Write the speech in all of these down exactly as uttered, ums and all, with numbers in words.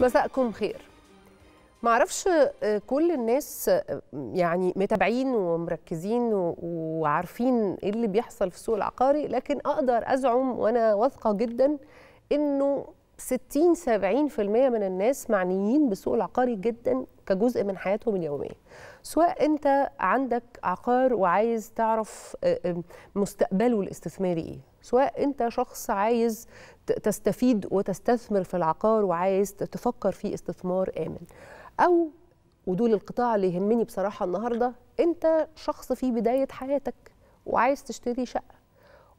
مساءكم خير. معرفش كل الناس يعني متابعين ومركزين وعارفين ايه اللي بيحصل في السوق العقاري، لكن اقدر ازعم وانا واثقه جدا انه ستين سبعين بالمئة من الناس معنيين بالسوق العقاري جدا كجزء من حياتهم اليوميه. سواء انت عندك عقار وعايز تعرف مستقبله الاستثماري ايه، سواء انت شخص عايز تستفيد وتستثمر في العقار وعايز تفكر في استثمار آمن، أو ودول القطاع اللي يهمني بصراحة النهاردة، انت شخص في بداية حياتك وعايز تشتري شقة.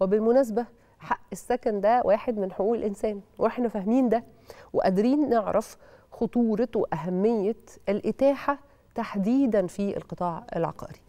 وبالمناسبة حق السكن ده واحد من حقوق الإنسان، واحنا فاهمين ده وقادرين نعرف خطورة وأهمية الإتاحة تحديدا في القطاع العقاري.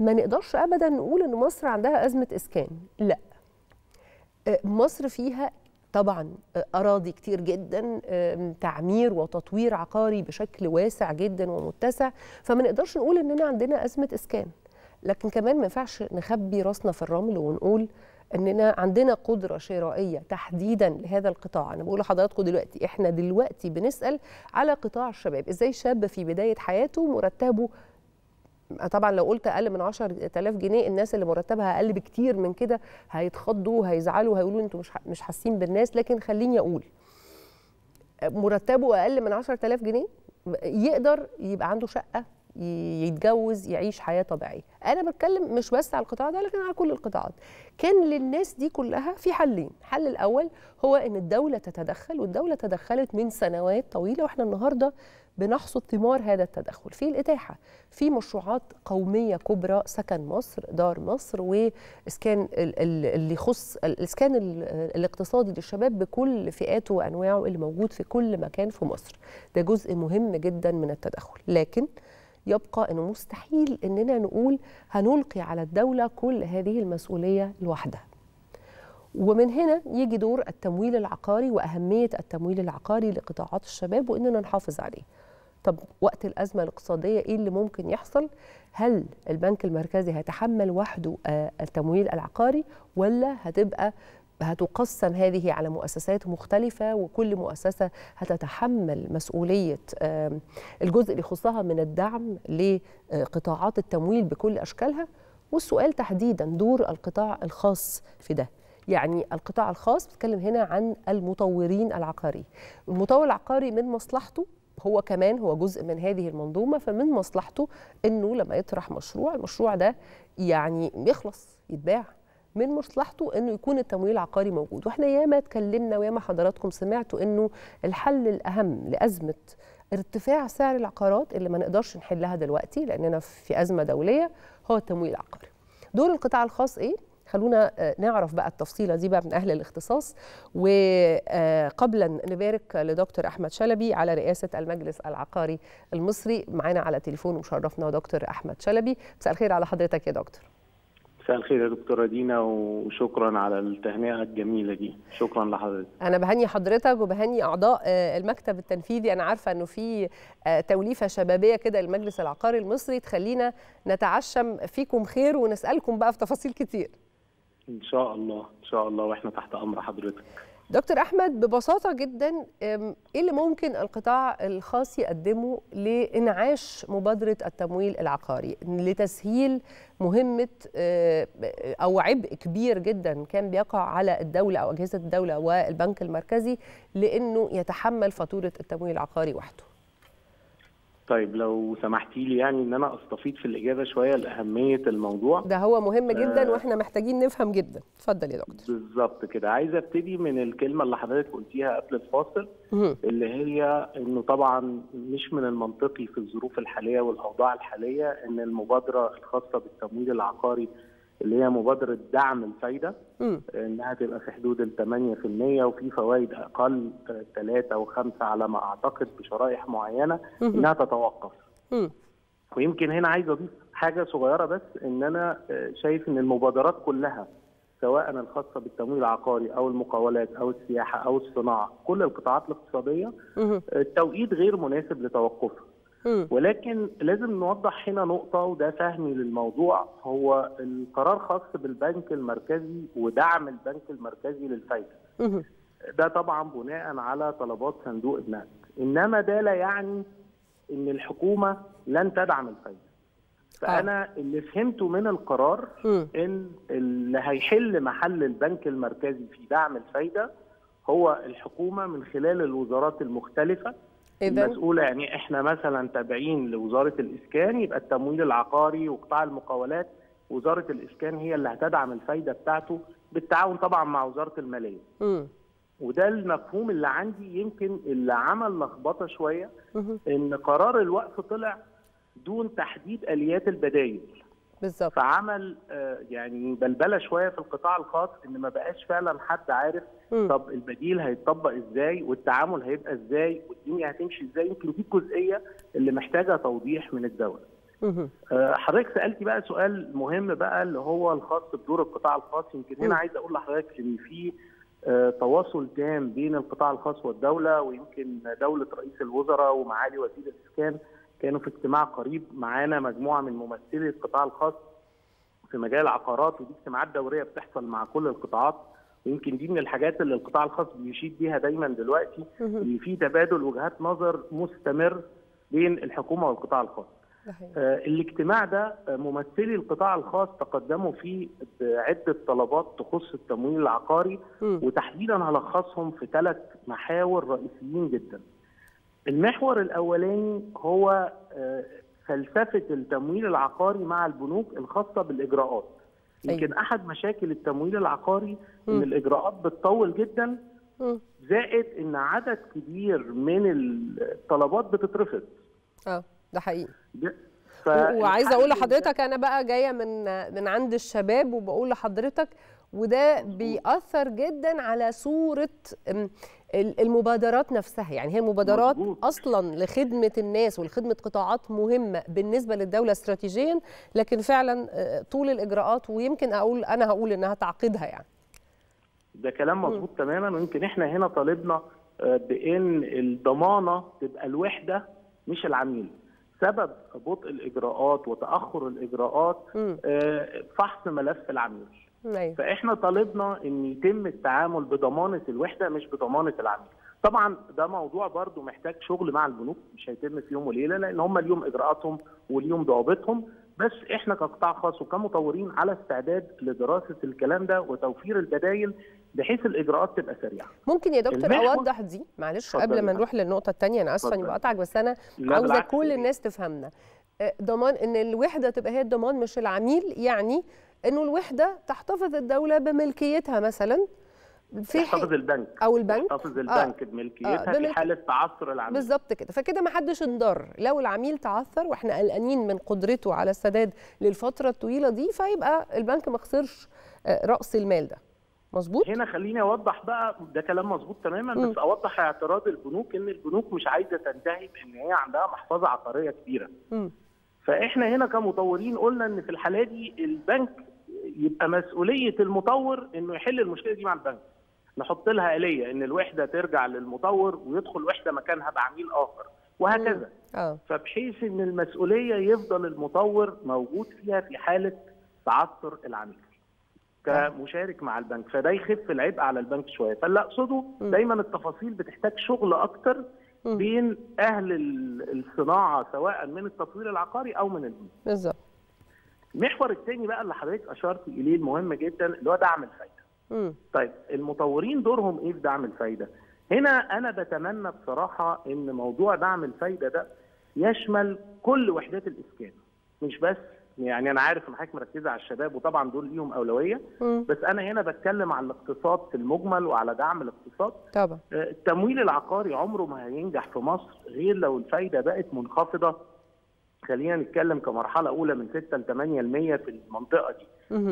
ما نقدرش أبدا نقول إن مصر عندها أزمة إسكان، لا، مصر فيها طبعا أراضي كتير جدا، تعمير وتطوير عقاري بشكل واسع جدا ومتسع، فما نقدرش نقول إننا عندنا أزمة إسكان، لكن كمان ما ينفعش نخبي راسنا في الرمل ونقول إننا عندنا قدرة شرائية تحديدا لهذا القطاع. أنا بقول لحضراتكم دلوقتي، إحنا دلوقتي بنسأل على قطاع الشباب، إزاي شاب في بداية حياته مرتبه، طبعا لو قلت اقل من عشرة آلاف جنيه الناس اللي مرتبها اقل بكتير من كده هيتخضوا وهيزعلوا وهيقولوا انتوا مش مش حاسين بالناس، لكن خليني اقول مرتبه اقل من عشرة آلاف جنيه يقدر يبقى عنده شقه، يتجوز، يعيش حياه طبيعيه. انا بتكلم مش بس على القطاع ده لكن على كل القطاعات. كان للناس دي كلها في حلين، الحل الاول هو ان الدوله تتدخل، والدوله تدخلت من سنوات طويله، واحنا النهارده بنحصد ثمار هذا التدخل في الإتاحة، في مشروعات قومية كبرى، سكن مصر، دار مصر، وإسكان اللي يخص الإسكان الاقتصادي للشباب بكل فئاته وأنواعه اللي موجود في كل مكان في مصر. ده جزء مهم جدا من التدخل، لكن يبقى أنه مستحيل أننا نقول هنلقي على الدولة كل هذه المسؤولية لوحدها. ومن هنا يجي دور التمويل العقاري وأهمية التمويل العقاري لقطاعات الشباب وإننا نحافظ عليه. طب وقت الأزمة الاقتصادية إيه اللي ممكن يحصل؟ هل البنك المركزي هيتحمل وحده التمويل العقاري، ولا هتبقى هتقسم هذه على مؤسسات مختلفة وكل مؤسسة هتتحمل مسؤولية الجزء اللي يخصها من الدعم لقطاعات التمويل بكل أشكالها؟ والسؤال تحديدا دور القطاع الخاص في ده. يعني القطاع الخاص، بتكلم هنا عن المطورين العقاري. المطور العقاري من مصلحته هو كمان هو جزء من هذه المنظومة، فمن مصلحته أنه لما يطرح مشروع، المشروع ده يعني يخلص يتباع، من مصلحته أنه يكون التمويل العقاري موجود. وإحنا ياما اتكلمنا وياما حضراتكم سمعتوا أنه الحل الأهم لأزمة ارتفاع سعر العقارات اللي ما نقدرش نحلها دلوقتي لأننا في أزمة دولية هو التمويل العقاري. دور القطاع الخاص إيه؟ خلونا نعرف بقى التفصيلة دي بقى من أهل الاختصاص. وقبلا نبارك لدكتور أحمد شلبي على رئاسة المجلس العقاري المصري، معانا على تليفون ومشرفنا دكتور أحمد شلبي. مساء الخير على حضرتك يا دكتور. مساء الخير يا دكتورة دينا، وشكرا على التهنئة الجميلة دي. شكرا لحضرتك. أنا بهني حضرتك وبهني أعضاء المكتب التنفيذي. أنا عارفة أنه في توليفة شبابية كده للمجلس العقاري المصري تخلينا نتعشم فيكم خير ونسألكم بقى في تفاصيل كتير ان شاء الله. ان شاء الله، واحنا تحت امر حضرتك دكتور احمد. ببساطه جدا، ايه اللي ممكن القطاع الخاص يقدمه لانعاش مبادره التمويل العقاري لتسهيل مهمه او عبء كبير جدا كان بيقع على الدوله او اجهزه الدوله والبنك المركزي لانه يتحمل فاتوره التمويل العقاري وحده؟ طيب لو سمحتي لي يعني ان انا استفيد في الاجابه شويه لاهميه الموضوع ده، هو مهم جدا واحنا محتاجين نفهم جدا. اتفضل يا دكتور. بالظبط كده، عايز ابتدي من الكلمه اللي حضرتك قلتيها قبل الفاصل، اللي هي انه طبعا مش من المنطقي في الظروف الحاليه والاوضاع الحاليه ان المبادره الخاصه بالتمويل العقاري اللي هي مبادره دعم الفايده انها تبقى في حدود ال ثمانية بالمئة وفي فوائد اقل ثلاثة وخمسة على ما اعتقد بشرائح معينه انها تتوقف. ويمكن هنا عايز اضيف حاجه صغيره بس، ان انا شايف ان المبادرات كلها سواء الخاصه بالتمويل العقاري او المقاولات او السياحه او الصناعه، كل القطاعات الاقتصاديه التوقيت غير مناسب لتوقفها. ولكن لازم نوضح هنا نقطة، وده فهمي للموضوع، هو القرار خاص بالبنك المركزي ودعم البنك المركزي للفايدة. ده طبعا بناء على طلبات صندوق النقد. انما ده لا يعني ان الحكومه لن تدعم الفايده. فانا اللي فهمته من القرار ان اللي هيحل محل البنك المركزي في دعم الفايده هو الحكومه من خلال الوزارات المختلفه المسؤوله. يعني احنا مثلا تابعين لوزاره الاسكان، يبقى التمويل العقاري وقطاع المقاولات وزاره الاسكان هي اللي هتدعم الفايده بتاعته بالتعاون طبعا مع وزاره الماليه. م. وده المفهوم اللي عندي، يمكن اللي عمل لخبطه شويه ان قرار الوقف طلع دون تحديد اليات البدائل بالظبط، فعمل يعني بلبله شويه في القطاع الخاص ان ما بقاش فعلا حد عارف م. طب البديل هيتطبق ازاي والتعامل هيبقى ازاي والدنيا هتمشي ازاي. يمكن دي الجزئيه اللي محتاجه توضيح من الدوله. حضرتك سالتي بقى سؤال مهم بقى اللي هو الخاص بدور القطاع الخاص. يمكن هنا عايز اقول لحضرتك ان في تواصل تام بين القطاع الخاص والدوله، ويمكن دوله رئيس الوزراء ومعالي وزير الاسكان كانوا في اجتماع قريب معانا مجموعه من ممثلي القطاع الخاص في مجال العقارات، ودي اجتماعات دوريه بتحصل مع كل القطاعات. ويمكن دي من الحاجات اللي القطاع الخاص بيشيد بيها دايما دلوقتي ان في تبادل وجهات نظر مستمر بين الحكومه والقطاع الخاص. آه الاجتماع ده ممثلي القطاع الخاص تقدموا فيه بعده طلبات تخص التمويل العقاري، وتحديدا هلخصهم في ثلاث محاور رئيسيين جدا. المحور الاولاني هو فلسفه التمويل العقاري مع البنوك الخاصه بالاجراءات. يمكن احد مشاكل التمويل العقاري ان الاجراءات بتطول جدا، زائد ان عدد كبير من الطلبات بتترفض. اه ده حقيقي. وعايزه اقول لحضرتك انا بقى جايه من من عند الشباب وبقول لحضرتك، وده بيأثر جدا على صورة المبادرات نفسها. يعني هي المبادرات أصلا لخدمة الناس ولخدمة قطاعات مهمة بالنسبة للدولة استراتيجيا، لكن فعلا طول الإجراءات، ويمكن أقول أنا هقول إنها تعقيدها. يعني ده كلام مظبوط تماما، ويمكن إحنا هنا طالبنا بإن الضمانة تبقى الوحدة مش العميل. سبب بطء الإجراءات وتأخر الإجراءات فحص ملف العميل، فاحنا طالبنا ان يتم التعامل بضمانه الوحده مش بضمانه العميل. طبعا ده موضوع برضو محتاج شغل مع البنوك، مش هيتم في يوم وليله لان هم اليوم اجراءاتهم واليوم ضوابطهم، بس احنا كقطاع خاص وكمطورين على استعداد لدراسه الكلام ده وتوفير البدائل بحيث الاجراءات تبقى سريعه. ممكن يا دكتور اوضح دي معلش قبل ما نروح للنقطه الثانيه، انا اسفه اني بقطعك بس انا عاوزه كل الناس تفهمنا. ضمان ان الوحده تبقى هي الضمان مش العميل، يعني انه الوحده تحتفظ الدوله بملكيتها مثلا في تحتفظ البنك او البنك تحتفظ البنك آه بملكيتها آه في حاله تعثر العميل. بالظبط كده، فكده ما حدش انضر. لو العميل تعثر واحنا قلقانين من قدرته على السداد للفتره الطويله دي، فيبقى البنك ما خسرش راس المال ده. مظبوط. هنا خليني اوضح بقى، ده كلام مظبوط تماما، بس اوضح اعتراض البنوك ان البنوك مش عايزه تنتهي بان هي عندها محفظه عقاريه كبيره. م. فاحنا هنا كمطورين قلنا ان في الحاله دي البنك يبقى مسؤوليه المطور انه يحل المشكله دي مع البنك. نحط لها آلية ان الوحده ترجع للمطور ويدخل وحده مكانها بعميل اخر وهكذا. اه فبحيث ان المسؤوليه يفضل المطور موجود فيها في حاله تعثر العميل كمشارك مع البنك، فده يخف العبء على البنك شويه. فاللي اقصده دايما التفاصيل بتحتاج شغل اكتر بين اهل الصناعه سواء من التطوير العقاري او من البنوك. بالظبط. المحور الثاني بقى اللي حضرتك اشرت اليه المهم جدا اللي هو دعم الفايده. م. طيب المطورين دورهم ايه في دعم الفايده؟ هنا انا بتمنى بصراحه ان موضوع دعم الفايده ده يشمل كل وحدات الاسكان، مش بس يعني انا عارف ان حضرتك مركزه على الشباب وطبعا دول ليهم اولويه، م. بس انا هنا بتكلم عن الاقتصاد في المجمل وعلى دعم الاقتصاد. طبعا التمويل العقاري عمره ما هينجح في مصر غير لو الفايده بقت منخفضه. خلينا نتكلم كمرحله اولى من ستة ل ثمانية في المية في المنطقه دي.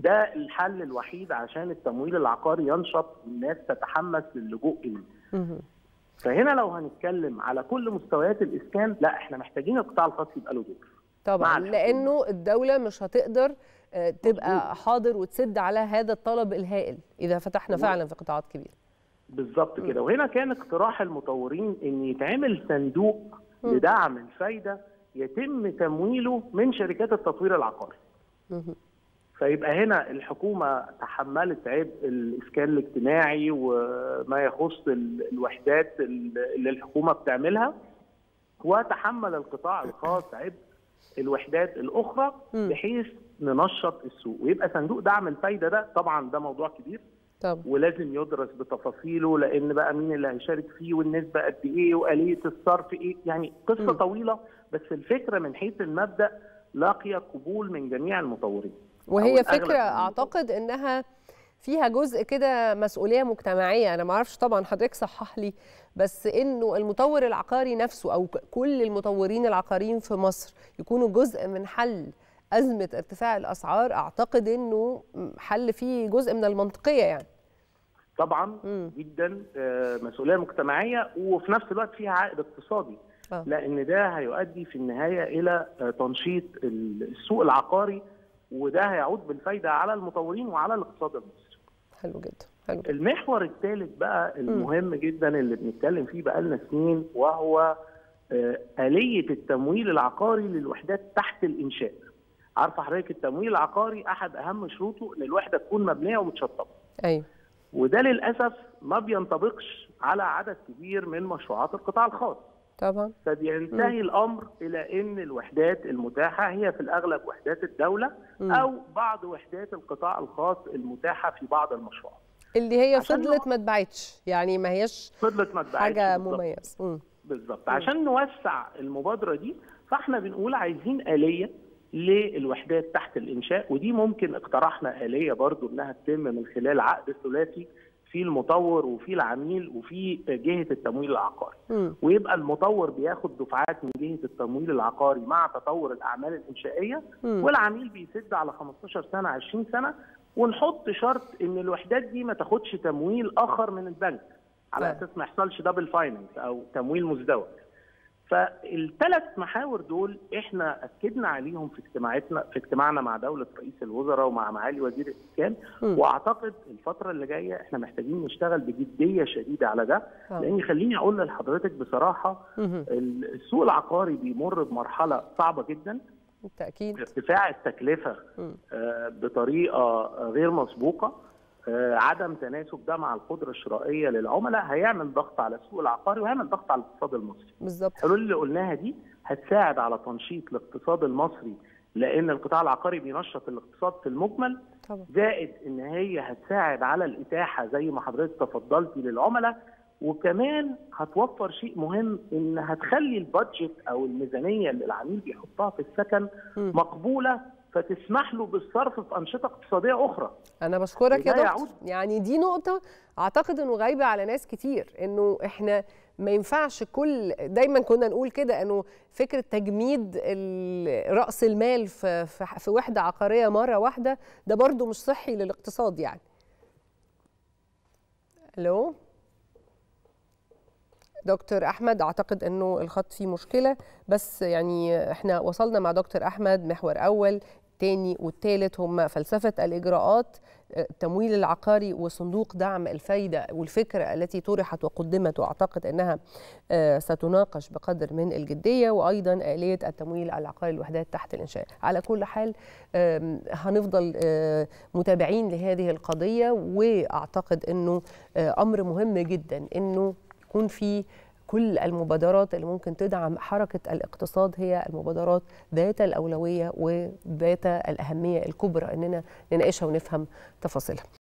ده الحل الوحيد عشان التمويل العقاري ينشط والناس تتحمس للجوء اليه. فهنا لو هنتكلم على كل مستويات الاسكان، لا احنا محتاجين القطاع الخاص يبقى له دور. طبعا لانه الدوله مش هتقدر تبقى حاضر وتسد على هذا الطلب الهائل اذا فتحنا فعلا في قطاعات كبيره. بالظبط كده، وهنا كان اقتراح المطورين ان يتعمل صندوق لدعم الفايده يتم تمويله من شركات التطوير العقاري. فيبقى هنا الحكومة تحملت عبء الإسكان الاجتماعي وما يخص الوحدات اللي الحكومة بتعملها، وتحمل القطاع الخاص عبء الوحدات الأخرى بحيث ننشط السوق. ويبقى صندوق دعم الفايدة ده طبعا ده موضوع كبير طب. ولازم يدرس بتفاصيله، لأن بقى مين اللي هيشارك فيه والنسبة قد إيه وآلية الصرف إيه، يعني قصة م. طويلة، بس الفكرة من حيث المبدأ لاقية قبول من جميع المطورين، وهي فكرة أعتقد أنها فيها جزء كده مسؤولية مجتمعية. أنا ما أعرفش طبعا حضرتك صحح لي، بس أنه المطور العقاري نفسه أو كل المطورين العقاريين في مصر يكونوا جزء من حل أزمة ارتفاع الأسعار، أعتقد أنه حل فيه جزء من المنطقية يعني. طبعا م. جدا مسؤولية مجتمعية، وفي نفس الوقت فيها عائد اقتصادي آه. لأن ده هيؤدي في النهاية إلى تنشيط السوق العقاري، وده هيعود بالفايدة على المطورين وعلى الاقتصاد المصري. حلو جدا. حلو. المحور الثالث بقى المهم م. جدا اللي بنتكلم فيه بقالنا سنين، وهو آلية التمويل العقاري للوحدات تحت الإنشاء. عارفة حضرتك التمويل العقاري أحد أهم شروطه إن الوحدة تكون مبنية ومتشطبة. أيوه. وده للأسف ما بينطبقش على عدد كبير من مشروعات القطاع الخاص. طبعا. فبينتهي الأمر إلى إن الوحدات المتاحة هي في الأغلب وحدات الدولة م. أو بعض وحدات القطاع الخاص المتاحة في بعض المشروعات. اللي هي فضلت ما اتباعتش، يعني ما هيش فضلت ما اتباعتش حاجة مميزة. بالظبط. عشان نوسع المبادرة دي فإحنا بنقول عايزين آلية للوحدات تحت الإنشاء، ودي ممكن اقترحنا آلية برضو إنها تتم من خلال عقد ثلاثي في المطور وفي العميل وفي جهة التمويل العقاري، م. ويبقى المطور بياخد دفعات من جهة التمويل العقاري مع تطور الأعمال الإنشائية، م. والعميل بيسد على خمستاشر سنة عشرين سنة، ونحط شرط إن الوحدات دي ما تاخدش تمويل آخر من البنك على أساس ما يحصلش دبل فاينانس أو تمويل مزدوج. فالثلاث محاور دول احنا اكدنا عليهم في اجتماعاتنا في اجتماعنا مع دوله رئيس الوزراء ومع معالي وزير الاسكان، واعتقد الفتره اللي جايه احنا محتاجين نشتغل بجديه شديده على ده، لان خليني اقول لحضرتك بصراحه السوق العقاري بيمر بمرحله صعبه جدا بالتاكيد، ارتفاع التكلفه بطريقه غير مسبوقه، عدم تناسب ده مع القدره الشرائيه للعملاء هيعمل ضغط على السوق العقاري وهيعمل ضغط على الاقتصاد المصري. بالظبط. الحلول اللي قلناها دي هتساعد على تنشيط الاقتصاد المصري، لان القطاع العقاري بينشط الاقتصاد في المجمل، زائد ان هي هتساعد على الاتاحه زي ما حضرتك تفضلتي للعملاء، وكمان هتوفر شيء مهم ان هتخلي البادجت او الميزانيه اللي العميل بيحطها في السكن م. مقبوله، فتسمح له بالصرف في أنشطة اقتصادية أخرى. أنا بشكرك يا دكتور، يعني دي نقطة أعتقد أنه غايبة على ناس كتير، أنه إحنا ما ينفعش كل دايما كنا نقول كده أنه فكرة تجميد رأس المال في, في وحدة عقارية مرة واحدة ده برضو مش صحي للاقتصاد يعني. ألو دكتور أحمد، أعتقد أنه الخط فيه مشكلة، بس يعني إحنا وصلنا مع دكتور أحمد محور أول الثاني والثالث، هم فلسفة الإجراءات التمويل العقاري وصندوق دعم الفايدة، والفكرة التي طرحت وقدمت وأعتقد أنها ستناقش بقدر من الجدية، وأيضا آلية التمويل العقاري للوحدات تحت الإنشاء. على كل حال هنفضل متابعين لهذه القضية، وأعتقد أنه أمر مهم جدا أنه يكون في كل المبادرات اللي ممكن تدعم حركة الاقتصاد هي المبادرات ذات الأولوية وذات الأهمية الكبرى، إننا نناقشها ونفهم تفاصيلها.